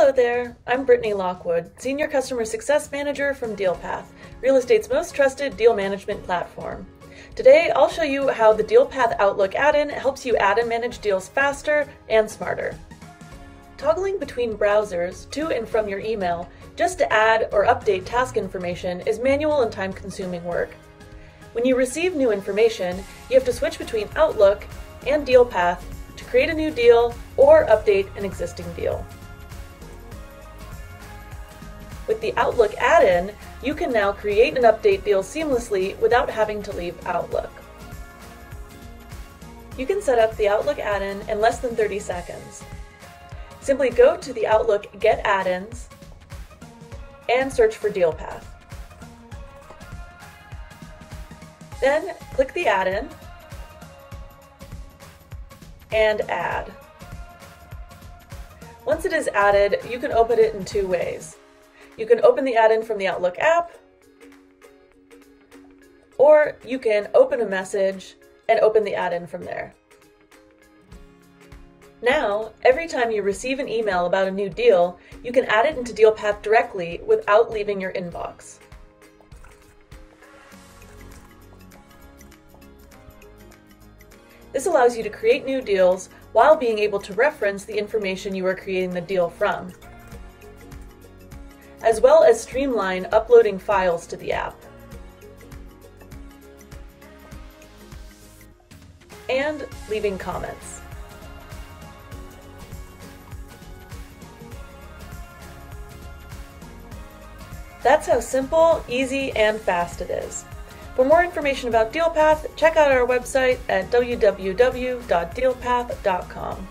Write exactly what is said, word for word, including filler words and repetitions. Hello there, I'm Brittany Lockwood, Senior Customer Success Manager from DealPath, real estate's most trusted deal management platform. Today, I'll show you how the DealPath Outlook add-in helps you add and manage deals faster and smarter. Toggling between browsers to and from your email just to add or update task information is manual and time-consuming work. When you receive new information, you have to switch between Outlook and DealPath to create a new deal or update an existing deal. With the Outlook add-in, you can now create and update deals seamlessly without having to leave Outlook. You can set up the Outlook add-in in less than thirty seconds. Simply go to the Outlook Get Add-ins and search for DealPath. Then click the add-in and add. Once it is added, you can open it in two ways. You can open the add-in from the Outlook app, or you can open a message and open the add-in from there. Now, every time you receive an email about a new deal, you can add it into DealPath directly without leaving your inbox. This allows you to create new deals while being able to reference the information you are creating the deal from, as well as streamline uploading files to the app. And leaving comments. That's how simple, easy, and fast it is. For more information about DealPath, check out our website at w w w dot dealpath dot com.